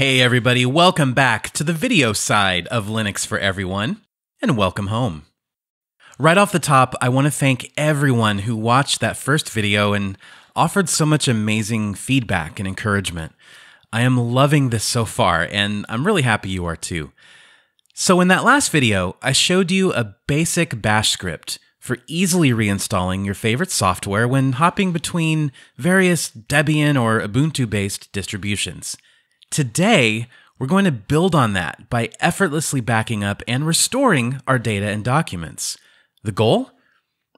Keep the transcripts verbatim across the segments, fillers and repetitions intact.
Hey everybody, welcome back to the video side of Linux for Everyone, and welcome home. Right off the top, I want to thank everyone who watched that first video and offered so much amazing feedback and encouragement. I am loving this so far, and I'm really happy you are too. So in that last video, I showed you a basic bash script for easily reinstalling your favorite software when hopping between various Debian or Ubuntu-based distributions. Today, we're going to build on that by effortlessly backing up and restoring our data and documents. The goal?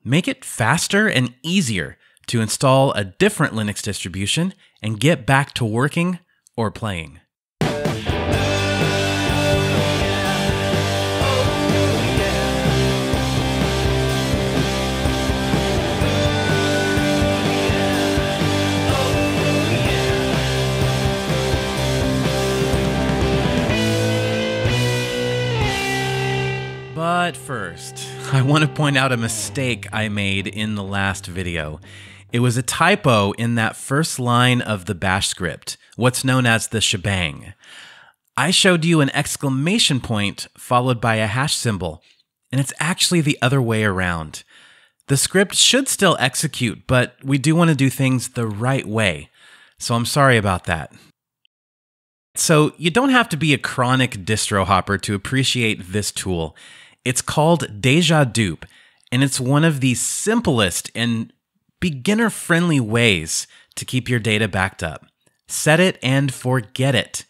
Make it faster and easier to install a different Linux distribution and get back to working or playing. But first, I want to point out a mistake I made in the last video. It was a typo in that first line of the bash script, what's known as the shebang. I showed you an exclamation point followed by a hash symbol, and it's actually the other way around. The script should still execute, but we do want to do things the right way, so I'm sorry about that. So you don't have to be a chronic distro hopper to appreciate this tool. It's called Déjà Dup, and it's one of the simplest and beginner-friendly ways to keep your data backed up. Set it and forget it.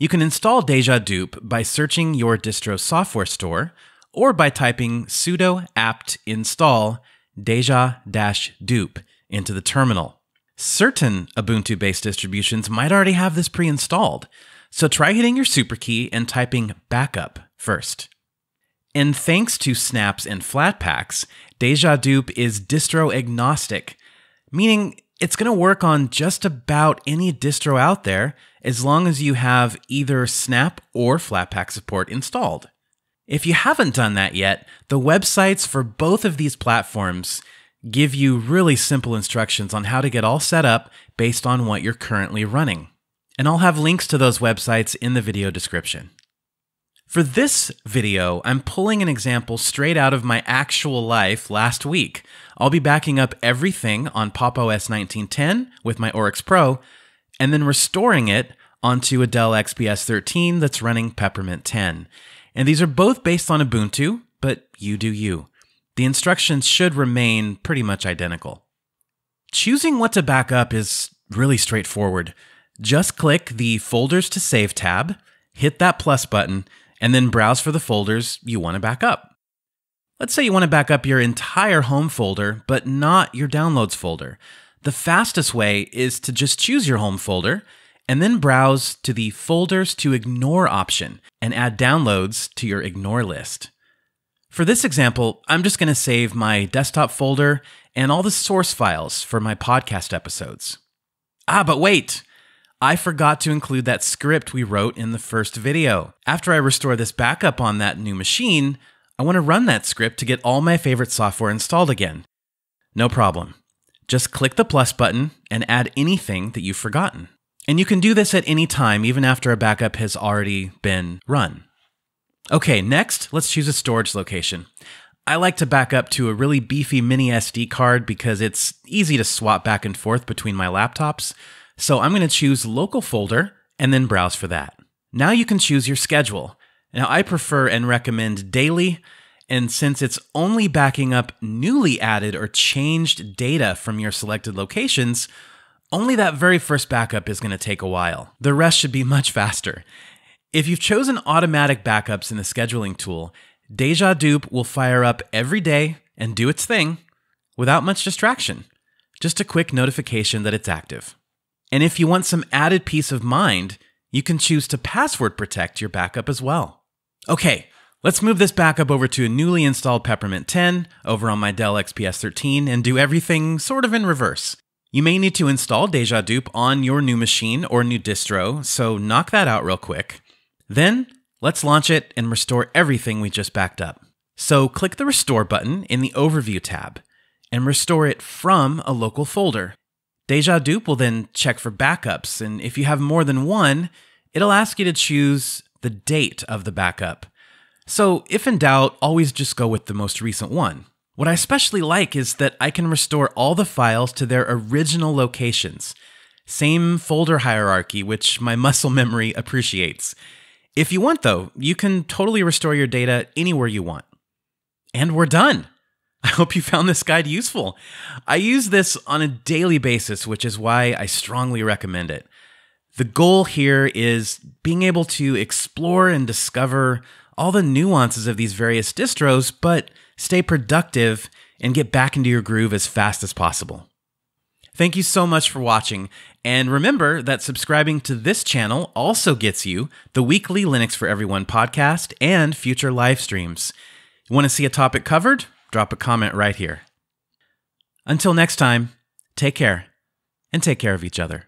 You can install Déjà Dup by searching your distro software store or by typing sudo apt install déjà-dup into the terminal. Certain Ubuntu-based distributions might already have this pre-installed, so try hitting your superkey and typing backup first. And thanks to snaps and flatpaks, Déjà Dup is distro agnostic, meaning it's going to work on just about any distro out there as long as you have either Snap or Flatpak support installed. If you haven't done that yet, the websites for both of these platforms give you really simple instructions on how to get all set up based on what you're currently running. And I'll have links to those websites in the video description. For this video, I'm pulling an example straight out of my actual life last week. I'll be backing up everything on Pop! O S nineteen ten with my Oryx Pro, and then restoring it onto a Dell X P S thirteen that's running Peppermint ten. And these are both based on Ubuntu, but you do you. The instructions should remain pretty much identical. Choosing what to back up is really straightforward. Just click the Folders to Save tab, hit that plus button, and then browse for the folders you want to back up. Let's say you want to back up your entire home folder, but not your downloads folder. The fastest way is to just choose your home folder and then browse to the Folders to Ignore option and add downloads to your ignore list. For this example, I'm just going to save my desktop folder and all the source files for my podcast episodes. Ah, but wait! I forgot to include that script we wrote in the first video. After I restore this backup on that new machine, I want to run that script to get all my favorite software installed again. No problem. Just click the plus button and add anything that you've forgotten. And you can do this at any time, even after a backup has already been run. Okay, next, let's choose a storage location. I like to back up to a really beefy mini S D card because it's easy to swap back and forth between my laptops, so I'm going to choose Local Folder and then browse for that. Now you can choose your schedule. Now I prefer and recommend daily, and since it's only backing up newly added or changed data from your selected locations, only that very first backup is going to take a while. The rest should be much faster. If you've chosen automatic backups in the scheduling tool, Déjà Dup will fire up every day and do its thing without much distraction. Just a quick notification that it's active. And if you want some added peace of mind, you can choose to password protect your backup as well. Okay, let's move this backup over to a newly installed Peppermint ten over on my Dell X P S thirteen and do everything sort of in reverse. You may need to install Déjà Dup on your new machine or new distro, so knock that out real quick. Then, let's launch it and restore everything we just backed up. So click the Restore button in the Overview tab, and restore it from a local folder. Déjà Dup will then check for backups, and if you have more than one, it'll ask you to choose the date of the backup. So if in doubt, always just go with the most recent one. What I especially like is that I can restore all the files to their original locations. Same folder hierarchy, which my muscle memory appreciates. If you want though, you can totally restore your data anywhere you want. And we're done. I hope you found this guide useful. I use this on a daily basis, which is why I strongly recommend it. The goal here is being able to explore and discover all the nuances of these various distros, but stay productive and get back into your groove as fast as possible. Thank you so much for watching, and remember that subscribing to this channel also gets you the weekly Linux for Everyone podcast and future live streams. You want to see a topic covered? Drop a comment right here. Until next time, take care, and take care of each other.